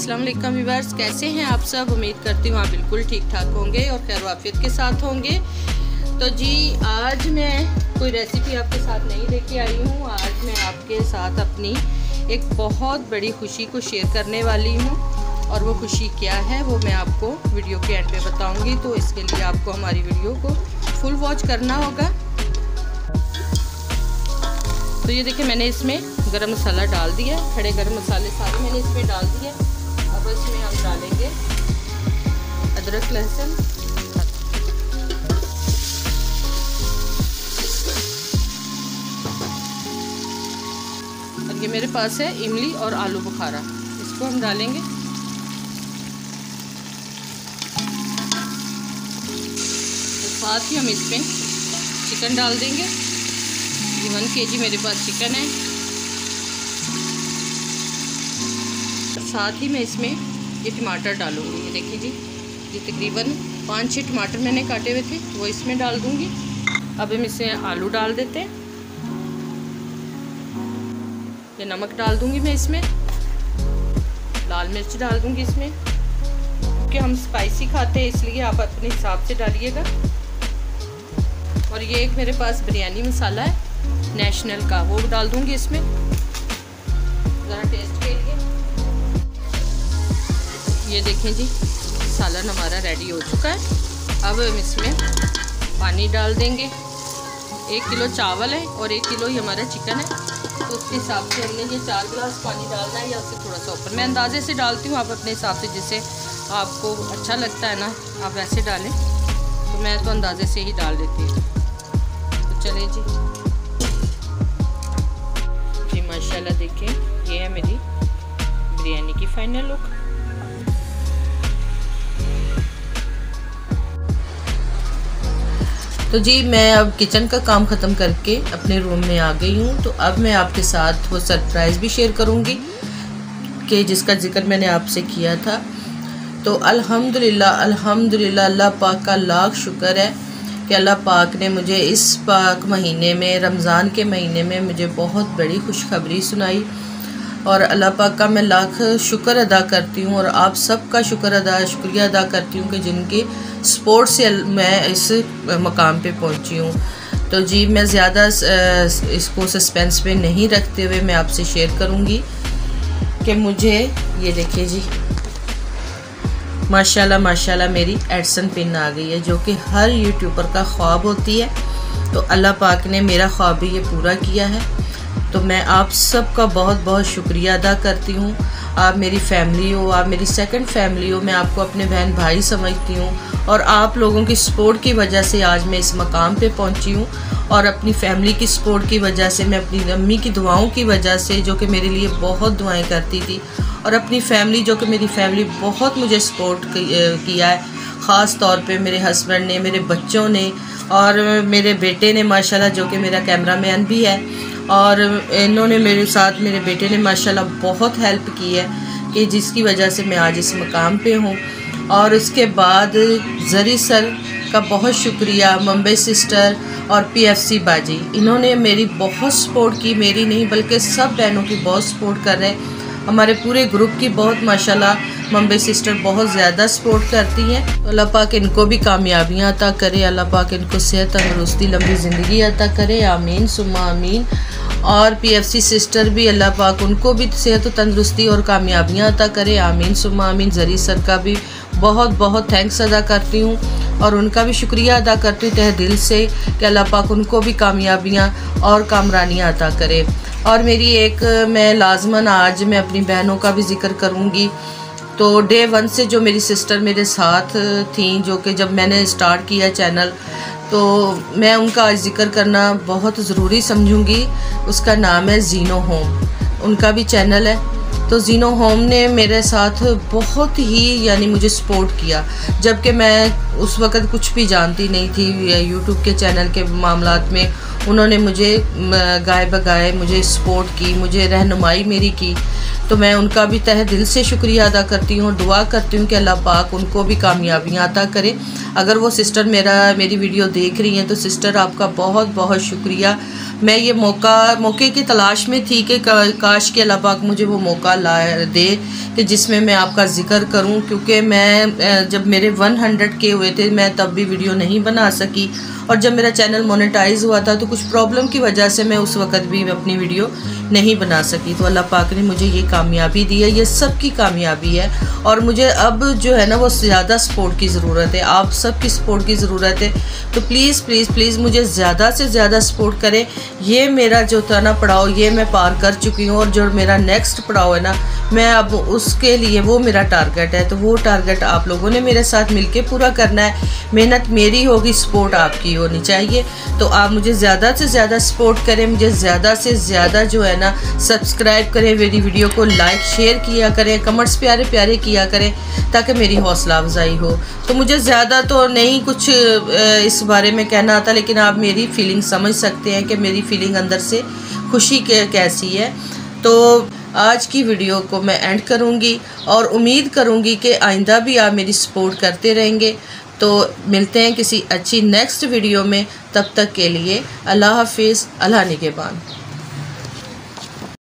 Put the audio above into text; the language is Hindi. अस्सलाम वालेकुम व्यूअर्स, कैसे हैं आप सब। उम्मीद करती हूँ आप बिल्कुल ठीक ठाक होंगे और खैर वाफियत के साथ होंगे। तो जी आज मैं कोई रेसिपी आपके साथ नहीं लेके आई हूँ। आज मैं आपके साथ अपनी एक बहुत बड़ी खुशी को शेयर करने वाली हूँ और वो खुशी क्या है वो मैं आपको वीडियो के एंड में बताऊँगी। तो इसके लिए आपको हमारी वीडियो को फुल वॉच करना होगा। तो ये देखिए मैंने इसमें गरम मसाला डाल दिया, खड़े गरम मसाले सारे मैंने इसमें डाल दिए। अब इसमें हम डालेंगे अदरक लहसुन। और ये मेरे पास है इमली और आलू बुखारा, इसको हम डालेंगे। साथ ही हम इसमें चिकन डाल देंगे। 1 kg मेरे पास चिकन है। साथ ही मैं इसमें ये टमाटर डालूंगी। ये देखिए जी, ये तकरीबन 5-6 टमाटर मैंने काटे हुए थे वो इसमें डाल दूंगी। अब हम इसमें आलू डाल देते हैं। ये नमक डाल दूंगी मैं, इसमें लाल मिर्च डाल दूंगी इसमें, क्योंकि हम स्पाइसी खाते हैं इसलिए आप अपने हिसाब से डालिएगा। और ये एक मेरे पास बिरयानी मसाला है नेशनल का, वो डाल दूंगी इसमें ज़रा टेस्ट के लिए। ये देखें जी सालन हमारा रेडी हो चुका है। अब हम इसमें पानी डाल देंगे। 1 किलो चावल है और 1 किलो ही हमारा चिकन है, तो उसके हिसाब से हमने ये 4 गिलास पानी डालना है या उससे थोड़ा सा ऊपर। मैं अंदाजे से डालती हूँ, आप अपने हिसाब से जिसे आपको अच्छा लगता है ना आप वैसे डालें। तो मैं तो अंदाजे से ही डाल देती हूँ। तो चलें जी, माशाल्लाह देखें ये है मेरी बिरयानी की फाइनल लुक। तो जी मैं अब किचन का काम ख़त्म करके अपने रूम में आ गई हूँ। तो अब मैं आपके साथ वो सरप्राइज़ भी शेयर करूँगी कि जिसका ज़िक्र मैंने आपसे किया था। तो अल्हम्दुलिल्लाह अल्हम्दुलिल्लाह, अल्लाह पाक का लाख शुक्र है कि अल्लाह पाक ने मुझे इस पाक महीने में, रमज़ान के महीने में मुझे बहुत बड़ी खुशखबरी सुनाई। और अल्लाह पाक का मैं लाख शुक्र अदा करती हूँ और आप सब का शुक्रिया अदा करती हूँ कि जिनके सपोर्ट से मैं इस मकाम पे पहुँची हूँ। तो जी मैं ज़्यादा इसको सस्पेंस में नहीं रखते हुए मैं आपसे शेयर करूँगी कि मुझे ये देखिए जी माशाल्लाह माशाल्लाह मेरी एडसन पिन आ गई है, जो कि हर यूट्यूबर का ख्वाब होती है। तो अल्लाह पाक ने मेरा ख्वाब भी ये पूरा किया है। तो मैं आप सब का बहुत बहुत शुक्रिया अदा करती हूँ। आप मेरी फैमिली हो, आप मेरी सेकंड फैमिली हो, मैं आपको अपने बहन भाई समझती हूँ। और आप लोगों की सपोर्ट की वजह से आज मैं इस मकाम पे पहुँची हूँ और अपनी फैमिली की सपोर्ट की वजह से, मैं अपनी अम्मी की दुआओं की वजह से जो कि मेरे लिए बहुत दुआएं करती थी, और अपनी फैमिली जो कि मेरी फैमिली बहुत मुझे सपोर्ट किया है, ख़ास तौर पे मेरे हस्बैंड ने, मेरे बच्चों ने और मेरे बेटे ने माशाल्लाह, जो कि मेरा कैमरामैन भी है, और इन्होंने मेरे साथ, मेरे बेटे ने माशाल्लाह बहुत हेल्प की है कि जिसकी वजह से मैं आज इस मकाम पे हूँ। और उसके बाद जरी सर का बहुत शुक्रिया, मुंबई सिस्टर और पीएफसी बाजी, इन्होंने मेरी बहुत सपोर्ट की, मेरी नहीं बल्कि सब बहनों की बहुत सपोर्ट कर रहे हैं। हमारे पूरे ग्रुप की बहुत माशाल्लाह मुंबई सिस्टर बहुत ज़्यादा सपोर्ट करती हैं। तो अल्लाह पाक इनको भी कामयाबियाँ अता करे, अल्लाह पाक इनको सेहत तंदरुस्ती लंबी ज़िंदगी अता करे, आमीन सुम्मा आमीन। और पीएफसी सिस्टर भी अल्लाह पाक उनको भी सेहत और तंदरुस्ती और कामयाबियाँ अता करे, आमीन सुम्मा आमीन। जरी सर का भी बहुत बहुत थैंक्स अदा करती हूँ और उनका भी शुक्रिया अदा करती हूँ तहे दिल से कि अल्लाह पाक उनको भी कामयाबियाँ और कामरानियाँ अता करे। और मेरी एक, मैं लाजमन आज मैं अपनी बहनों का भी जिक्र करूँगी। तो डे 1 से जो मेरी सिस्टर मेरे साथ थी, जो कि जब मैंने स्टार्ट किया चैनल, तो मैं उनका आज जिक्र करना बहुत ज़रूरी समझूँगी। उसका नाम है जीनो होम, उनका भी चैनल है। तो जीनो होम ने मेरे साथ बहुत ही यानी मुझे सपोर्ट किया, जबकि मैं उस वक़्त कुछ भी जानती नहीं थी यूट्यूब के चैनल के मामलात में। उन्होंने मुझे गाय बगाए मुझे सपोर्ट की, मुझे रहनुमाई मेरी की। तो मैं उनका भी तहे दिल से शुक्रिया अदा करती हूँ, दुआ करती हूँ कि अल्लाह पाक उनको भी कामयाबियाँ अता करे। अगर वो सिस्टर मेरी वीडियो देख रही हैं तो सिस्टर आपका बहुत बहुत शुक्रिया। मैं ये मौके की तलाश में थी कि काश के अल्लाह पाक मुझे वो मौका ला दे कि जिसमें मैं आपका ज़िक्र करूं, क्योंकि मैं जब मेरे 100 के हुए थे मैं तब भी वीडियो नहीं बना सकी, और जब मेरा चैनल मोनेटाइज हुआ था तो कुछ प्रॉब्लम की वजह से मैं उस वक़्त भी अपनी वीडियो नहीं बना सकी। तो अल्लाह पाक ने मुझे ये कामयाबी दी है, ये सब की कामयाबी है। और मुझे अब जो है ना वो ज़्यादा सपोर्ट की ज़रूरत है, आप सब की सपोर्ट की ज़रूरत है। तो प्लीज़ प्लीज़ प्लीज़ मुझे ज़्यादा से ज़्यादा सपोर्ट करें। ये मेरा जो था ना पड़ाव, ये मैं पार कर चुकी हूँ, और जो मेरा नेक्स्ट पड़ाव है ना मैं अब उसके लिए, वो मेरा टारगेट है। तो वो टारगेट आप लोगों ने मेरे साथ मिलके पूरा करना है। मेहनत मेरी होगी, सपोर्ट आपकी होनी चाहिए। तो आप मुझे ज़्यादा से ज़्यादा सपोर्ट करें, मुझे ज़्यादा से ज़्यादा जो है ना सब्सक्राइब करें, मेरी वीडियो को लाइक शेयर किया करें, कमेंट्स प्यारे प्यारे किया करें ताकि मेरी हौसला अफजाई हो। तो मुझे ज़्यादा तो नहीं कुछ इस बारे में कहना आता, लेकिन आप मेरी फीलिंग समझ सकते हैं कि मेरी फीलिंग अंदर से खुशी कैसी है। तो आज की वीडियो को मैं एंड करूंगी और उम्मीद करूंगी कि आइंदा भी आप मेरी सपोर्ट करते रहेंगे। तो मिलते हैं किसी अच्छी नेक्स्ट वीडियो में, तब तक के लिए अल्लाह हाफिज़, अल्लाह निगहबान।